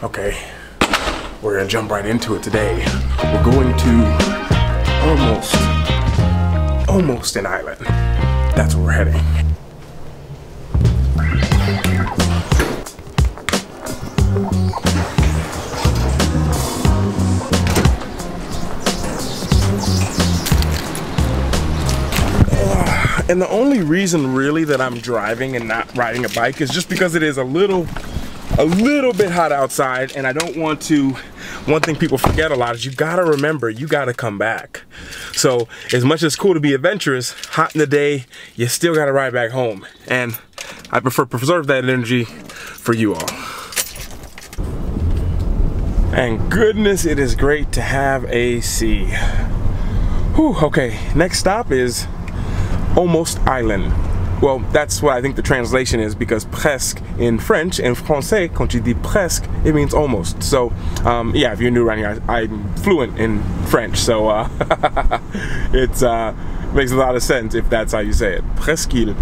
Okay, we're gonna jump right into it today. We're going to almost an island. That's where we're heading. And the only reason really that I'm driving and not riding a bike is just because it is a little bit hot outside, and I don't want to, one thing people forget a lot is you gotta remember, you gotta come back. So as much as it's cool to be adventurous, hot in the day, you still gotta ride back home. And I prefer preserve that energy for you all. And goodness, it is great to have AC. Whew, okay, next stop is Almost Island. Well, that's what I think the translation is, because presque in French, in français, quand tu dis presque, it means almost. So, yeah, if you're new around here, I'm fluent in French, so it makes a lot of sense if that's how you say it. Presque Isle.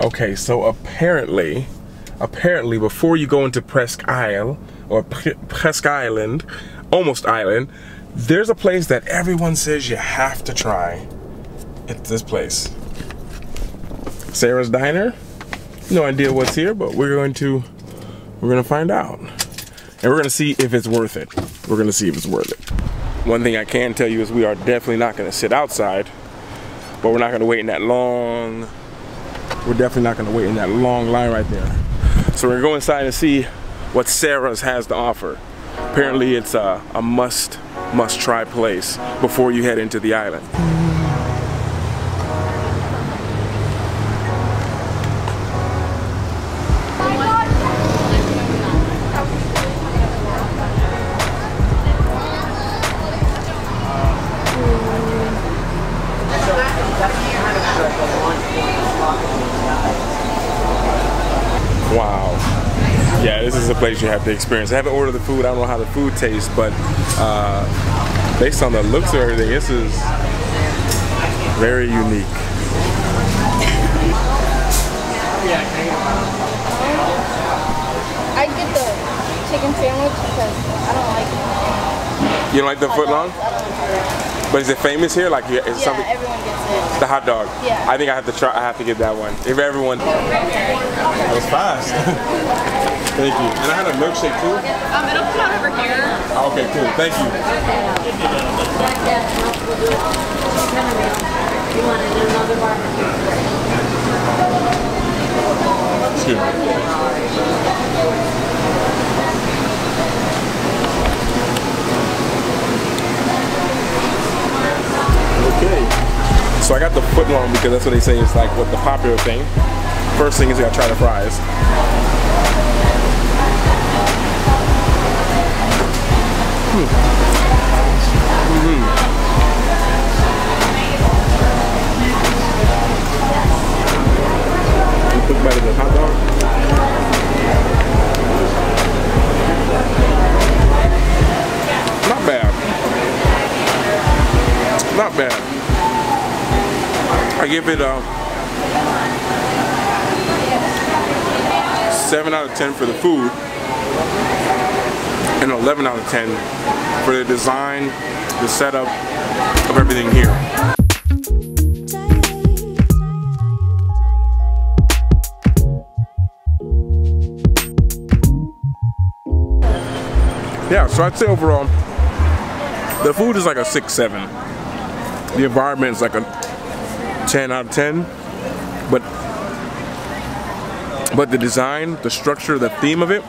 Okay, so apparently before you go into Presque Isle, or Presque Island, Almost Island, there's a place that everyone says you have to try. It's this place. Sarah's Diner. No idea what's here, but we're gonna find out. And we're gonna see if it's worth it. One thing I can tell you is we are definitely not gonna sit outside, but we're not gonna wait in that long line right there. So we're gonna go inside and see what Sarah's has to offer. Apparently it's a must try place before you head into the island. Wow. Yeah, this is a place you have to experience. I haven't ordered the food. I don't know how the food tastes, but based on the looks of everything, this is very unique. I'd get the chicken sandwich because I don't like it. You don't like the foot long? But is it famous here? Like, is something? Yeah, everyone gets it. The hot dog. Yeah. I think I have to try. I have to get that one. If everyone. That was fast. Thank you. And I had a milkshake too. It'll put out over here. Oh, okay, cool. Thank you. You wanted another barbecue? Okay, so I got the foot long because that's what they say is like what the popular thing. First thing is you gotta try the fries. You cook better than hot dog? Not bad. Not bad. I give it a 7 out of 10 for the food and 11 out of 10 for the design, the setup of everything here. yeah, so I'd say overall, the food is like a 6-7. The environment is like a 10 out of 10, but the design, the structure, the theme of it,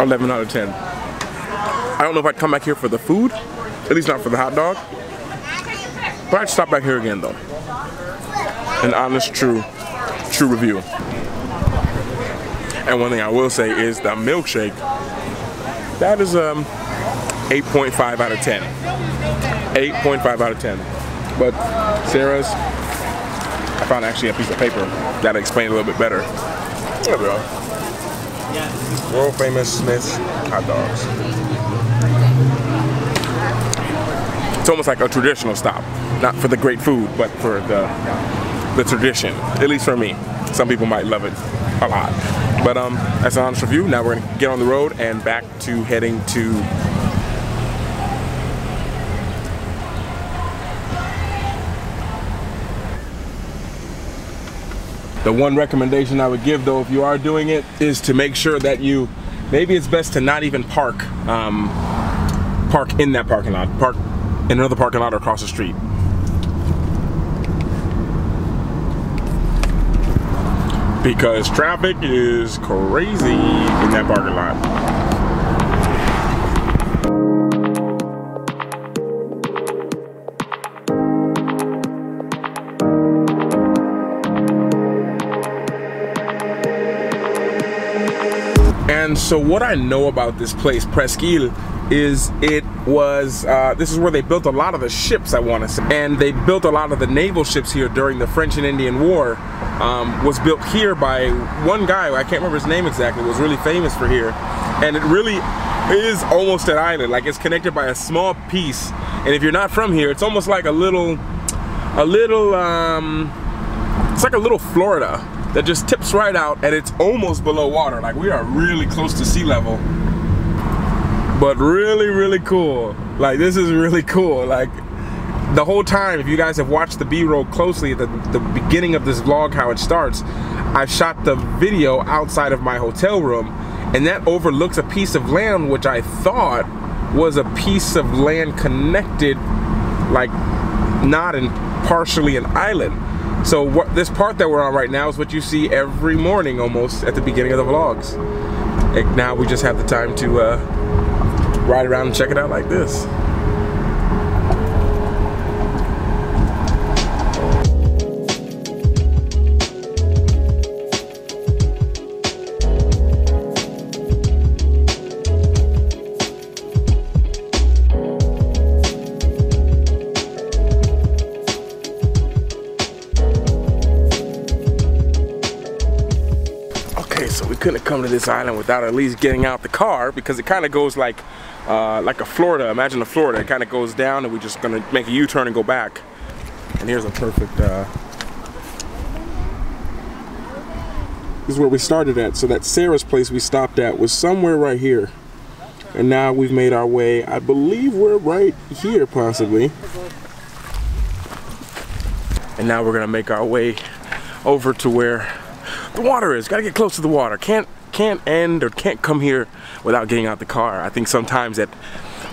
11 out of 10. I don't know if I'd come back here for the food, at least not for the hot dog, but I'd stop back here again though. An honest, true review. And one thing I will say is the milkshake. That is 8.5 out of 10. 8.5 out of 10. But Sarah's, I found actually a piece of paper that explained a little bit better. There we are. World famous Smith's hot dogs. It's almost like a traditional stop. Not for the great food, but for the tradition. At least for me. Some people might love it a lot. But that's an honest review. Now we're gonna get on the road and back to heading to the one recommendation I would give though, if you are doing it, is to make sure that you, maybe it's best to not even park, park in that parking lot, park in another parking lot or across the street. Because traffic is crazy in that parking lot. And so what I know about this place, Presque Isle, is it was, this is where they built a lot of the ships, I want to say. And they built a lot of the naval ships here during the French and Indian War. Was built here by one guy, I can't remember his name exactly, was really famous for here. And it really is almost an island, like it's connected by a small piece. And if you're not from here, it's almost like it's like a little Florida that just tips right out, and it's almost below water. Like, we are really close to sea level, but really cool. Like, this is really cool. Like, the whole time, if you guys have watched the B-roll closely at the beginning of this vlog, how it starts, I shot the video outside of my hotel room, and that overlooks a piece of land which I thought was a piece of land connected, like, not in partially an island. So what this part that we're on right now is what you see every morning almost at the beginning of the vlogs. And now we just have the time to ride around and check it out like this. Couldn't come to this island without at least getting out the car, because it kind of goes like a Florida, imagine a Florida, it kind of goes down and we're just gonna make a U-turn and go back. And here's a perfect, this is where we started at. So that Sarah's place we stopped at was somewhere right here, and now we've made our way, I believe we're right here possibly, and now we're gonna make our way over to where the water is. Gotta get close to the water. Can't end or can't come here without getting out the car. I think sometimes that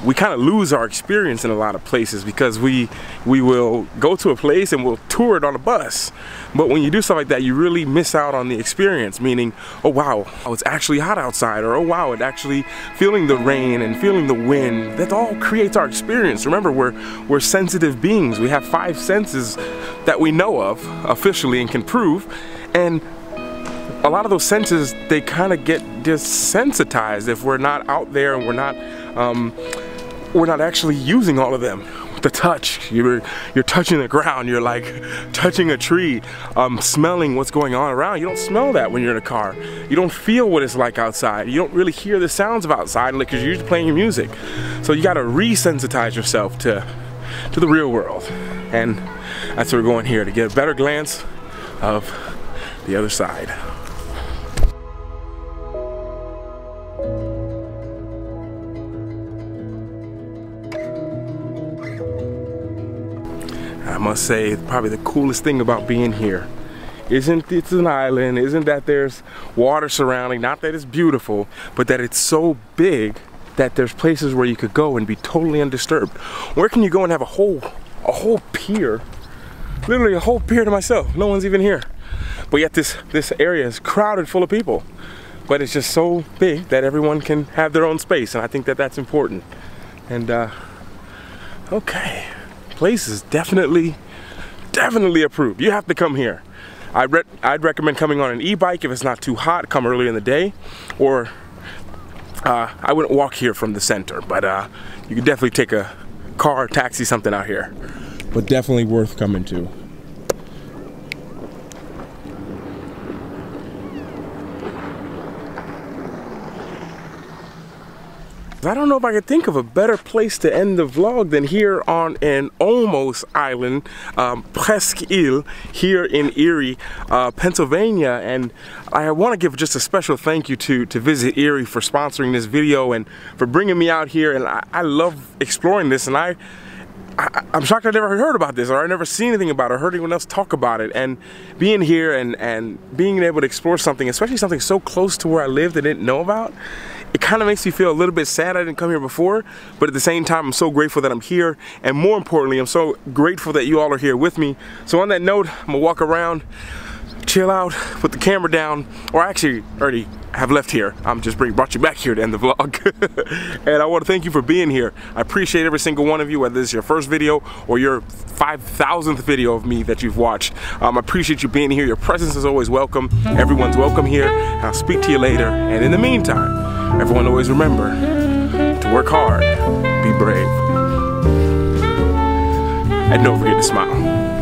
we kind of lose our experience in a lot of places, because we will go to a place and we'll tour it on a bus, but when you do stuff like that, you really miss out on the experience, meaning, oh wow, oh, it's actually hot outside, or oh wow, it actually feeling the rain and feeling the wind, that all creates our experience. Remember, we're sensitive beings. We have 5 senses that we know of officially and can prove, and a lot of those senses, they kind of get desensitized if we're not out there and we're not actually using all of them. The touch, you're touching the ground, you're like touching a tree, smelling what's going on around. You don't smell that when you're in a car. You don't feel what it's like outside. You don't really hear the sounds of outside because you're just playing your music. So you got to resensitize yourself to the real world, and that's where we're going here to get a better glance of the other side. I must say, probably the coolest thing about being here isn't it's an island, isn't that there's water surrounding, not that it's beautiful, but that it's so big that there's places where you could go and be totally undisturbed. Where can you go and have a whole pier, literally a whole pier to myself? No one's even here. But yet this area is crowded full of people. But it's just so big that everyone can have their own space, and I think that that's important. And okay, places definitely approved. You have to come here. I'd recommend coming on an e-bike if it's not too hot. Come early in the day, or I wouldn't walk here from the center, but you could definitely take a car, taxi, something out here. But definitely worth coming to. I don't know if I could think of a better place to end the vlog than here on an almost island, Presque Isle, here in Erie, Pennsylvania. And I want to give just a special thank you to Visit Erie for sponsoring this video and for bringing me out here. And I love exploring this, and I'm shocked I never heard about this, or I never seen anything about it, or heard anyone else talk about it. And being here and being able to explore something, especially something so close to where I live that I didn't know about, it kind of makes me feel a little bit sad I didn't come here before, but at the same time, I'm so grateful that I'm here, and more importantly, I'm so grateful that you all are here with me. So on that note, I'm gonna walk around, chill out, put the camera down, or I actually already have left here. I'm just brought you back here to end the vlog. And I want to thank you for being here. I appreciate every single one of you, whether this is your first video or your 5,000th video of me that you've watched. I appreciate you being here. Your presence is always welcome. Everyone's welcome here. I'll speak to you later, and in the meantime, everyone, always remember to work hard, be brave, and don't forget to smile.